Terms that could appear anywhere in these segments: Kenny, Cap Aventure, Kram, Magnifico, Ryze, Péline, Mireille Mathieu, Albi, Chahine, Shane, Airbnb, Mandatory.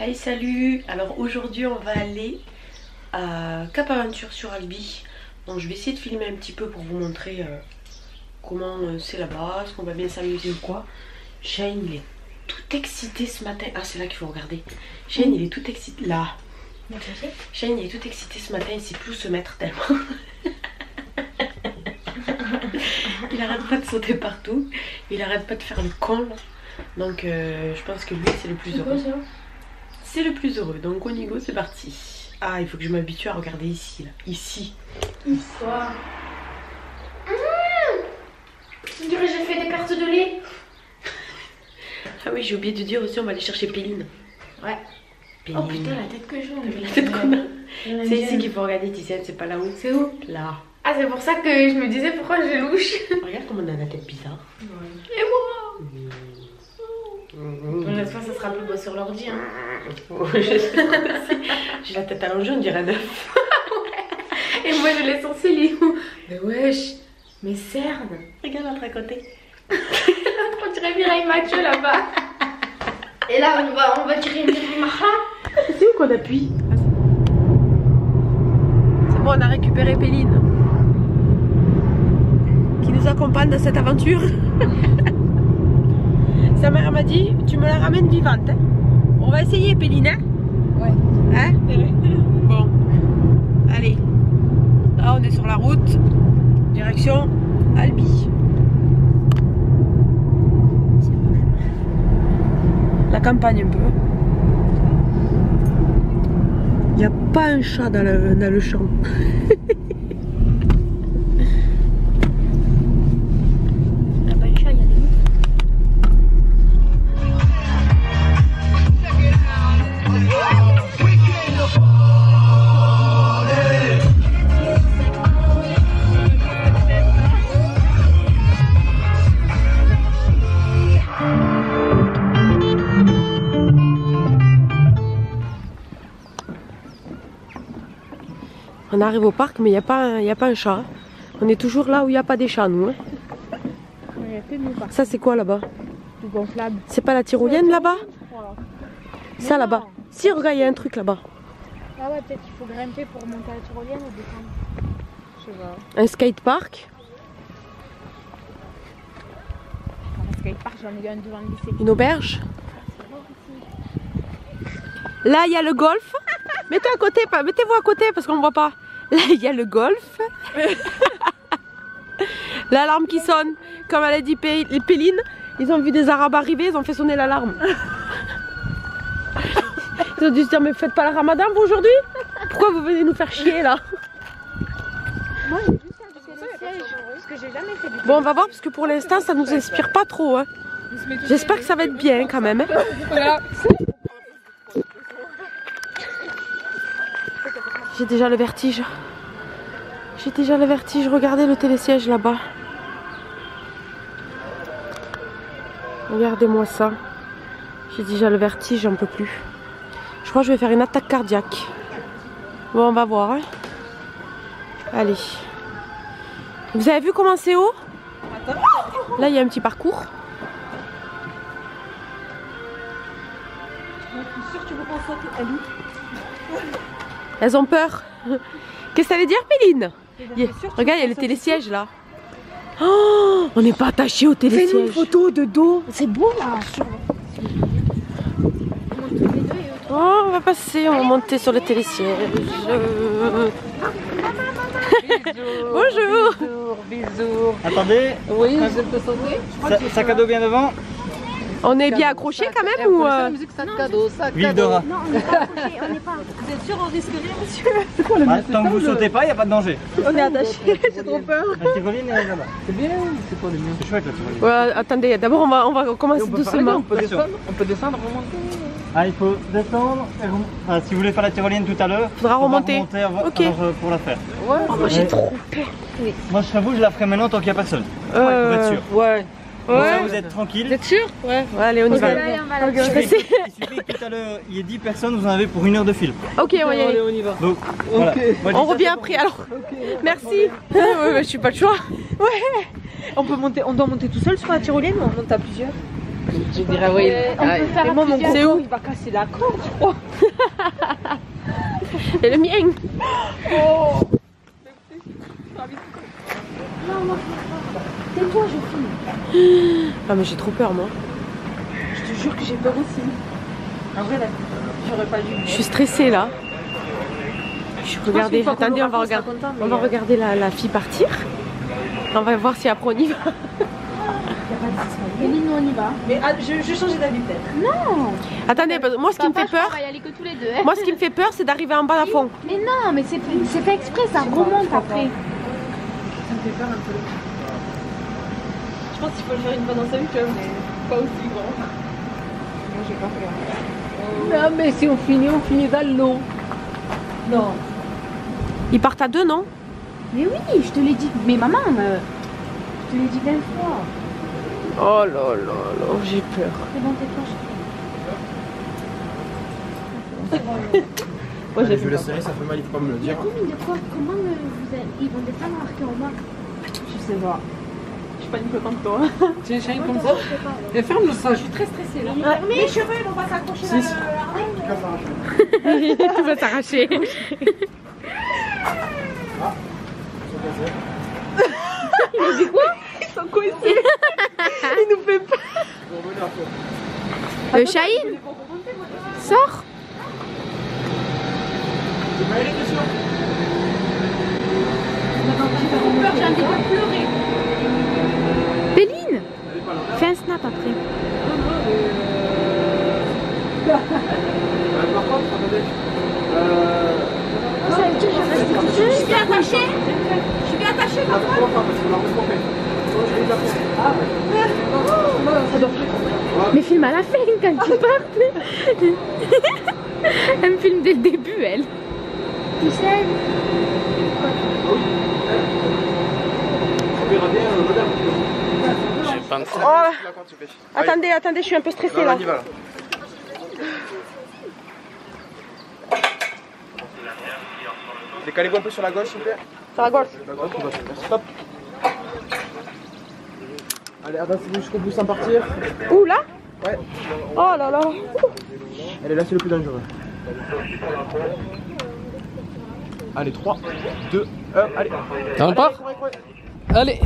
Hey, salut! Alors aujourd'hui on va aller à Cap Aventure sur Albi. Donc je vais essayer de filmer un petit peu pour vous montrer comment c'est là-bas, est-ce qu'on va bien s'amuser ou quoi. Shane il est tout excité ce matin. Ah, c'est là qu'il faut regarder. Shane il est tout excité. Là! Shane il est tout excité ce matin, il sait plus où se mettre tellement. Il arrête pas de sauter partout, il arrête pas de faire le con là. Donc je pense que lui c'est le plus heureux. C'est le plus heureux. Donc on y go, c'est parti. Ah, il faut que je m'habitue à regarder ici là. Ici. Ici. Je dirais que j'ai fait des cartes de lait. Ah oui, j'ai oublié de dire aussi on va aller chercher Péline. Ouais. Péline. Oh putain, la tête que j'ai. La tête qu'on a. C'est ici qu'il faut regarder, Tiziane, c'est pas là où. C'est où? Là. Ah, c'est pour ça que je me disais pourquoi j'ai louche. Regarde comment on a la tête bizarre. Ouais. Et moi Une autre fois, ça sera plus beau sur l'ordi. Hein. J'ai la tête allongée, on dirait un œuf. Et moi, je l'ai sourcil. Mais wesh, mais cerne. Regarde l'autre à côté. On dirait Mireille Mathieu là-bas. Et là, on va tirer Mireille Mathieu. C'est où qu'on appuie? C'est bon, on a récupéré Péline. Qui nous accompagne dans cette aventure. Ta mère m'a dit, tu me la ramènes vivante. Hein. On va essayer, Péline. Hein? Ouais. Hein? Bon. Allez. Là, on est sur la route. Direction Albi. La campagne un peu. Il n'y a pas un chat dans le champ. On arrive au parc, mais il n'y a pas un chat. On est toujours là où il n'y a pas des chats, nous. Hein. Ça, c'est quoi là-bas? Du gonflable. C'est pas la tyrolienne là-bas? Ça là-bas. Si, regarde, il y a un truc là-bas. Ah ouais, peut-être qu'il faut grimper pour monter à la tyrolienne ou descendre. Je sais pas. Un skatepark. Un skatepark, j'en ai un devant le lycée. Une auberge. Là, il y a le golf. Mettez-vous à côté, parce qu'on ne voit pas. Là, il y a le golf. L'alarme qui sonne. Comme elle a dit Péline, ils ont vu des Arabes arriver, ils ont fait sonner l'alarme. Ils ont dû se dire, mais vous faites pas le ramadan vous aujourd'hui? Pourquoi vous venez nous faire chier là? Moi, j'ai juste à le siège, parce que j'ai jamais fait du tout. Bon, on va voir, parce que pour l'instant, ça ne nous inspire pas trop. Hein. J'espère que ça va être bien quand même. Hein. Voilà. J'ai déjà le vertige. Regardez le télésiège là-bas. Regardez-moi ça. J'ai déjà le vertige, j'en peux plus. Je crois que je vais faire une attaque cardiaque. Bon, on va voir. Hein. Allez. Vous avez vu comment c'est haut? Là, il y a un petit parcours. Je suis sûre que tu veux qu'on saute, Albi. Elles ont peur. Qu'est-ce que ça veut dire, Péline? Regarde, il y a le télésiège là. Oh, on n'est pas attaché au télésiège. Fais-nous une photo de dos. C'est beau là. Oh, on va passer, on va monter sur le télésiège. Bonjour. Bonjour. Bisous. Attendez. Oui. Sac à dos bien devant. On est bien accroché quand même ou Ville d'Ora. Non, on n'est pas accroché, on n'est pas. Vous êtes sûr, on risque rien, monsieur? Ah, tant que vous sautez pas, il n'y a pas de danger. On est attaché, j'ai trop peur. La tyroline est là-bas. C'est bien ou c'est quoi le mieux? C'est chouette la tyroline. Voilà, attendez, d'abord on va commencer doucement. On peut descendre, remonter. Ah, il faut descendre. Ah, si vous voulez faire la tyrolienne tout à l'heure, il faudra remonter. Ok. Pour la faire. Ouais. Oh, moi j'ai trop peur. Moi je serais vous, je la ferai maintenant tant qu'il n'y a personne. Pour être sûr. Ouais. Ouais. Donc ça, vous êtes tranquille. Vous êtes sûr? Ouais. Ouais, allez, on y va. Il suffit que tout à l'heure il y ait 10 personnes, vous en avez pour une heure de film. Ok, on va y aller. On y va. Donc, voilà. On revient après alors. Okay, merci. Je suis pas le choix. Ouais. On doit monter tout seul sur la tyrolienne ou on monte à plusieurs? Je dirais oui. C'est où? Il va casser la corde, je crois. Et le mien. Oh. Non, moi je fais pas. Tais-toi, je filme. Ah mais j'ai trop peur, moi. Je te jure que j'ai peur aussi. En vrai, là, j'aurais pas dû. Je suis stressée là. Regardez, attendez, on va regarder. On va regarder la fille partir. On va voir si après on y va. Mais nous on y va. Mais ah, je vais changer d'avis peut-être. Non. Attendez, moi ce qui me fait peur. On va y aller que tous les deux. Hein. Moi ce qui me fait peur, c'est d'arriver en bas à fond. Mais non, mais c'est fait exprès, ça remonte après. Ça me fait peur un peu. Je pense qu'il faut le faire une fois dans sa vie, mais pas aussi grand. Moi j'ai pas peur. Non mais si on finit dans l'eau. Non. Ils partent à deux, non? Mais oui, je te l'ai dit. Mais maman, je te l'ai dit 20 fois. Oh là là là, j'ai peur. C'est bon, t'es proche. Moi j'ai vu la série, ça fait mal, il faut pas me le dire. Combien de fois, comment vous allez, ils vont descendre marquer en bas? Je sais pas. Je suis pas une coquine toi. J'ai une chaîne comme ça. Et ferme le sein, je suis très stressée là. Mais les cheveux, ils vont pas s'accrocher dans la règle. Tout va s'arracher. Il dit quoi? Ils sont coincés. Il nous fait peur. Chahine, sors. Péline, fais un snap après. Je suis bien attachée. Je suis bien attachée. Mais filme à la fin quand tu partes. Elle me filme dès le début, elle. Tu sais. Attendez, attendez, je suis un peu stressée là. Décalez-vous un peu sur la gauche, s'il vous plaît. Sur la gauche. Stop. Allez, avancez-vous jusqu'au bout sans partir. Ouh là? Ouais. Oh là là. Allez, là c'est le plus dangereux. Allez, 3, 2, 1, allez. T'en as pas? Allez.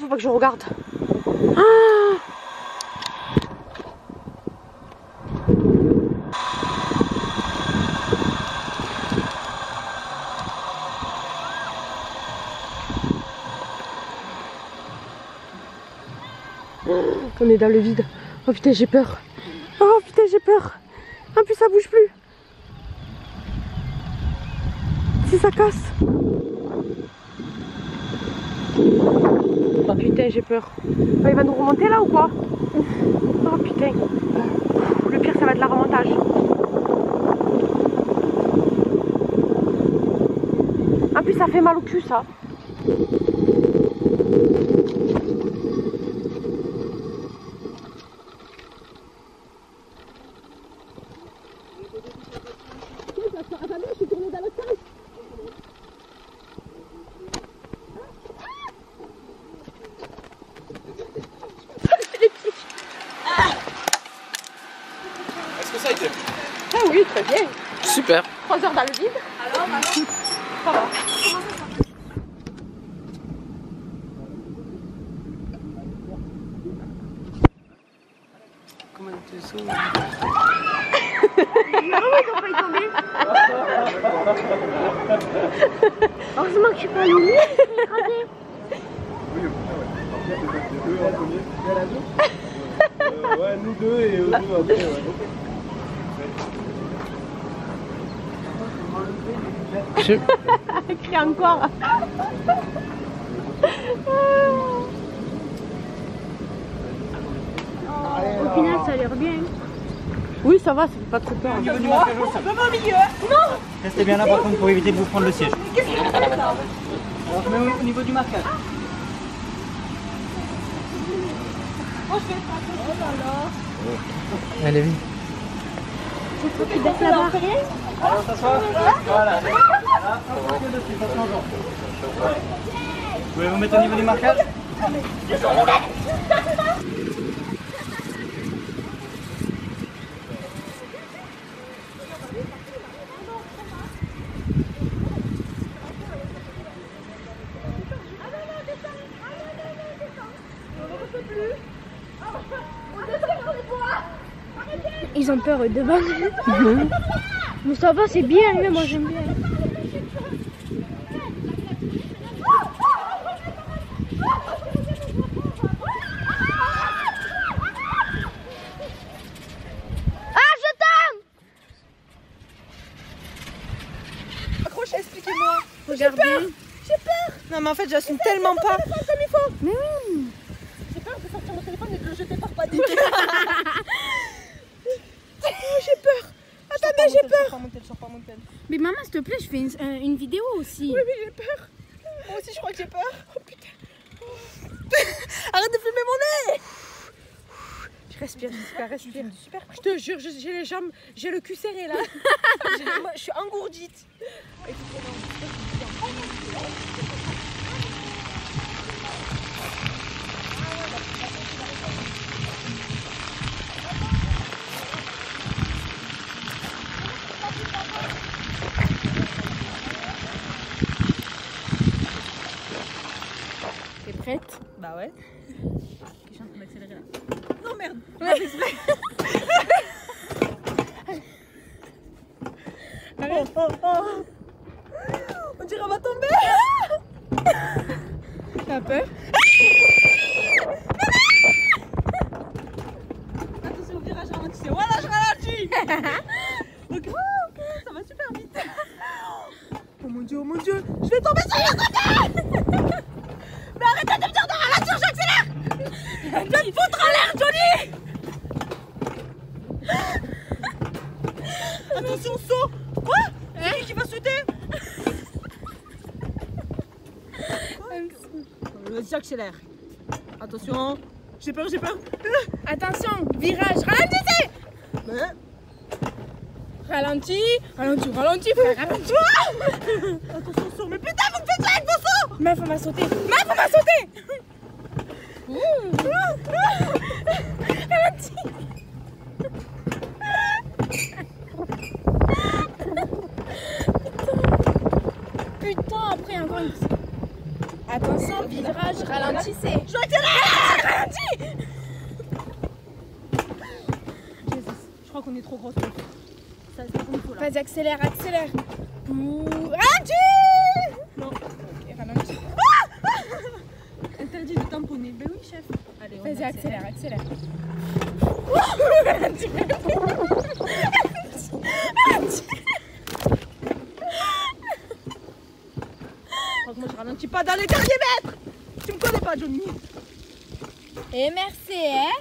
Faut pas que je regarde. Ah, on est dans le vide. Oh putain, j'ai peur. Oh putain, j'ai peur. En plus, ça bouge plus. Si ça casse. Oh putain, j'ai peur. Oh, il va nous remonter là ou quoi? Oh putain. Le pire, ça va être le remontage. En plus, ça fait mal au cul ça. Ah oui, très bien. Super. 3 heures dans le vide. Alors, ça va. Comment tu sauves? Non, mais comment il tombait? Heureusement que je suis pas allée. Oui, Ouais, nous deux et eux deux après, ouais. Crie encore. Au final, ça a l'air bien. Oui, ça va, ça fait pas trop peur. Je veux au milieu. Non. Restez bien là par contre pour éviter de vous prendre le siège. Qu'est-ce que vous faites là? Alors je mets au niveau du marquage. Oh, je vais oh là là. Allez, vite. C'est toi qui baisse la barre. Alors, s'asseoir. Voilà. Vous pouvez vous mettre au niveau du marquage. Ils ont peur devant. Mais ça va, c'est bien, mais moi j'aime bien. Ah, je tombe. Accrochez, expliquez-moi. J'ai peur. J'ai peur. Non, mais en fait, j'assume tellement pas. Comme il faut. Mais oui. J'ai peur de sortir mon téléphone et de le jeter par pas du tout. J'ai peur. Attends, mais j'ai peur. Mais maman, s'il te plaît, je fais une vidéo aussi. Oui, mais j'ai peur. Moi aussi, je crois que j'ai peur. Oh putain. Arrête de filmer mon nez. Je respire, j'espère, respire. Super. Je te jure, j'ai les jambes, j'ai le cul serré là. Je suis engourdite. Bah ouais. Je suis en train d'accélérer là. Non merde. Ouais. On dirait on va tomber. T'as peur? Attention au virage ralenti. Voilà, je ralentis. Donc ça va super vite. Oh mon dieu, oh mon dieu. Je vais tomber sur le côté. Arrêtez de me dire non, à la sur j'accélère. Je vais te foutre en l'air, Johnny. Attention, saut. Quoi? Hein? Qui va sauter? Vas-y, j'accélère. Attention. J'ai peur, j'ai peur. Attention, virage, ralentissez. Ralenti, ralenti, ralenti, frère, ralenti. Attention, saut. Mais putain, vous me faites ça avec vos sauts. Meuf, on va sauter! Meuf, on va sauter! Putain, après encore une. Attention, virage, ralentissez! Je vais te ralentir! Je crois qu'on est trop grosse. Vas-y, accélère, accélère! Ralentis! Interdit de tamponner. Ben oui, chef. Allez, vas-y, accélère, accélère. Franchement, je ralentis pas dans les derniers mètres. Tu me connais pas, Johnny. Et merci, hein.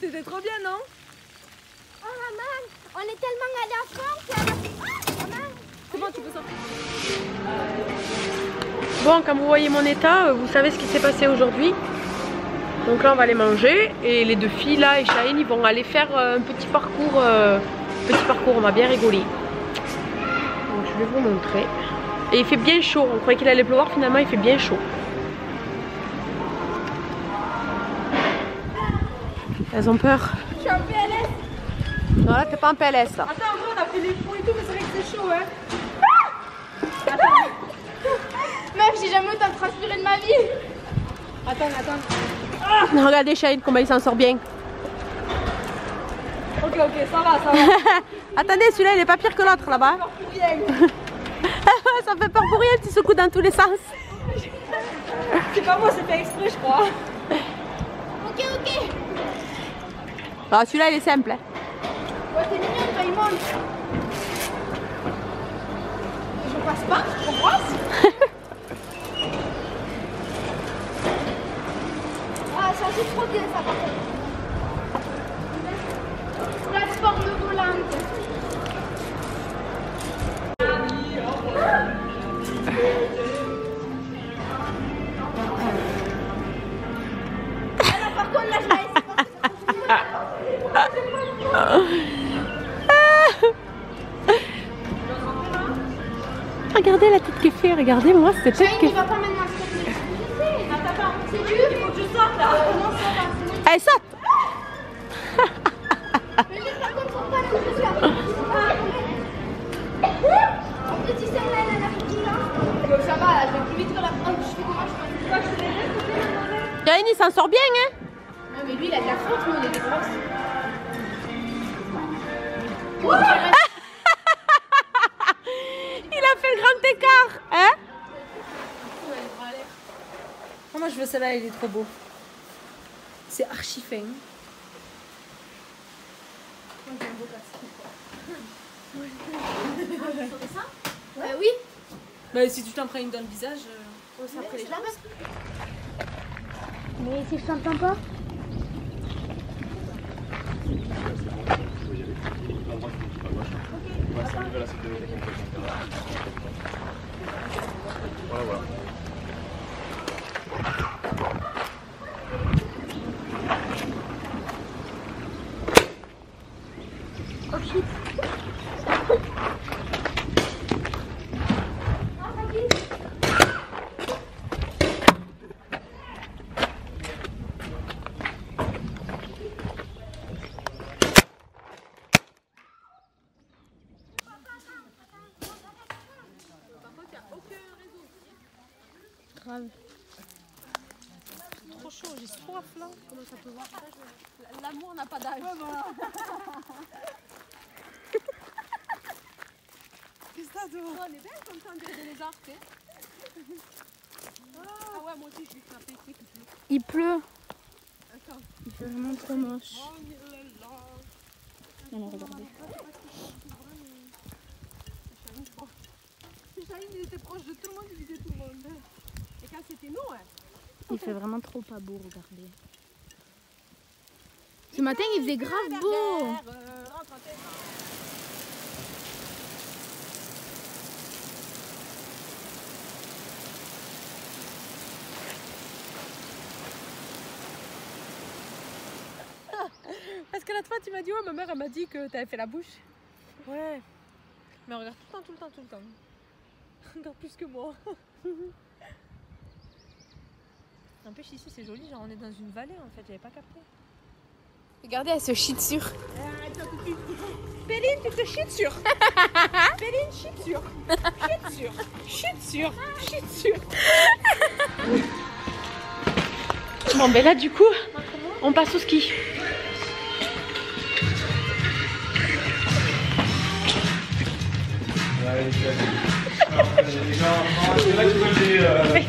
C'était trop bien, non? Oh maman, on est tellement allé en France. Oh, maman. Comment tu peux sortir? Bon, comme vous voyez mon état, vous savez ce qui s'est passé aujourd'hui. Donc là on va aller manger et les deux filles là et Chahine ils vont aller faire un petit parcours, on va bien rigoler. Donc je vais vous montrer. Et il fait bien chaud, on croyait qu'il allait pleuvoir, finalement il fait bien chaud. Elles ont peur. Je suis en PLS. Non, là, t'es pas en PLS, là. Attends, on a pris les points et tout, mais c'est vrai que c'est chaud, hein. Ah! Attends. Ah! Meuf, j'ai jamais autant transpiré de ma vie. Attends, attends. Ah! Regardez, Shane, comment il s'en sort bien. Ok, ok, ça va, ça va. Attendez, celui-là, il est pas pire que l'autre, là-bas. Ça fait peur pour rien. Ça fait peur pour rien, le petit secoue dans tous les sens. C'est pas moi, c'est fait exprès, je crois. Ok, ok. Ah, celui-là, il est simple, hein. Ouais, t'es mignonne, toi, il monte. Je passe pas, on passe. Ah, ça joue trop bien, ça, par contre. Plateforme volante. Alors par contre là je vais essayer parce que c'est pas bon. Regardez la tête qu'elle fait, regardez moi cette tête qu'elle fait. Attends, attends, c'est dur, il faut que je sorte là. Allez, saute. Chahine, il s'en sort bien, hein? Non, mais lui, il a de la force, nous, on est des grosses. Il a fait le grand écart, hein? Oh, moi, je veux celle-là, il est trop beau. C'est archi fin. Moi, j'ai un beau casque. Ah, tu saurais ça? Ouais, oui. Bah, si tu t'en prends une dans le visage, on s'en prend les gens. Mais si je t'entends pas? Oh shit! Trop chaud, j'ai trop à flanc. Comment ça peut voir? L'amour n'a pas d'âge. Qu'est-ce que ça doit? On est belle comme ça, on dirait des lézards, tu sais. Ah ouais, moi aussi je suis frappée. Il pleut. Attends. Il fait vraiment trop moche. Non, non, regardez. Il était proche de tout le monde, il visait tout le monde. Et quand c'était nous, hein. Il fait vraiment trop pas beau, regardez. Ce matin, il faisait grave beau. Parce que l'autre fois, tu m'as dit, ouais, ma mère, elle m'a dit que t'avais fait la bouche. Ouais. Mais on regarde tout le temps, tout le temps, tout le temps. Encore plus que moi. N'empêche, ici c'est joli, genre on est dans une vallée en fait, j'avais pas capté. Regardez, elle se chie dessus. Péline, tu te chies dessus. Péline, chie dessus. Chie dessus. Chie dessus. Chie dessus. Bon, ben là, du coup, on passe au ski. C'est là que tu peux les...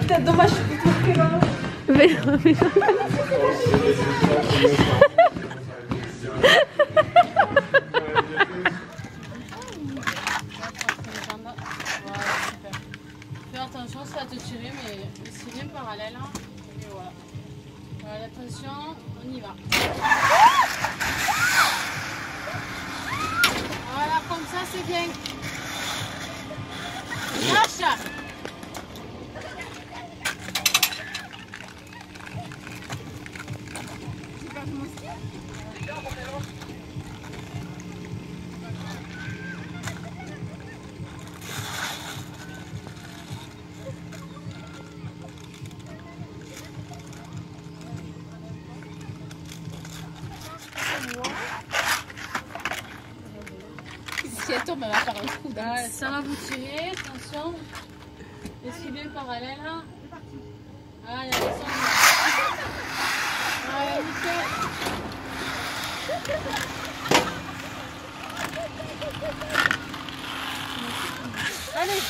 Putain, dommage, je suis trop près là. Mais non, mais non. Fais attention, ça va te tirer, mais c'est bien parallèle. Et voilà. Voilà, attention, on y va. Voilà, comme ça, c'est bien. Lâche. Tu passes mon ski ? Arthur me va par le coup. Ça va vous tirer, attention. Esquivez le parallèle là. C'est parti. Ah, il y a personne. Allez, nickel. Allez.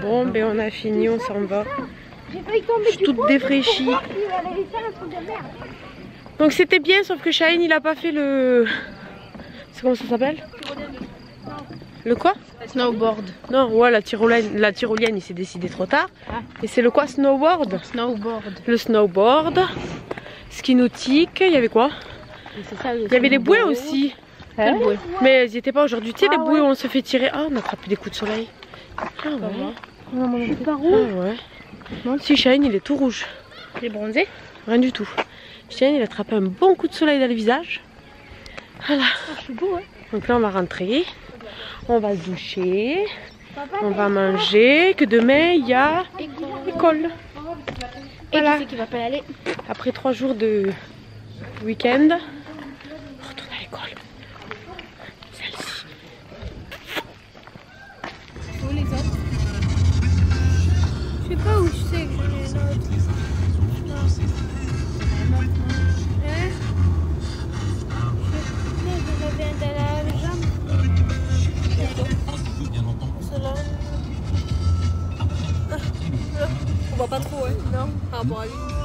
Bon, ben on a fini, on s'en va. Je suis toute défraîchie. Donc c'était bien, sauf que Chahine il a pas fait le... C'est comment ça s'appelle? Le quoi? Snowboard. Non, ouais, la tyrolienne il s'est décidé trop tard. Et c'est le quoi? Snowboard. Le snowboard. Ski nautique, il y avait quoi? Il y avait les bouées aussi. Mais elles n'y étaient pas aujourd'hui. Tu sais, les bouées où on se fait tirer. Ah, on a attrapé des coups de soleil. Ah ouais. Je suis pas rouge. Ah ouais. Non. Si, Shane, il est tout rouge. Il est bronzé? Rien du tout. Shane, il a attrapé un bon coup de soleil dans le visage. Voilà. Oh, je suis beau, hein. Donc là, on va rentrer. On va se doucher. Papa, on va manger. Que demain, il y a école. Voilà. Et qui va pas y aller. Après 3 jours de week-end, on retourne à l'école. Je sais pas où je sais que j'ai les autres. Je vais bien d'aller à la jambe. Cela. On voit pas trop, hein. Non, par rapport à lui.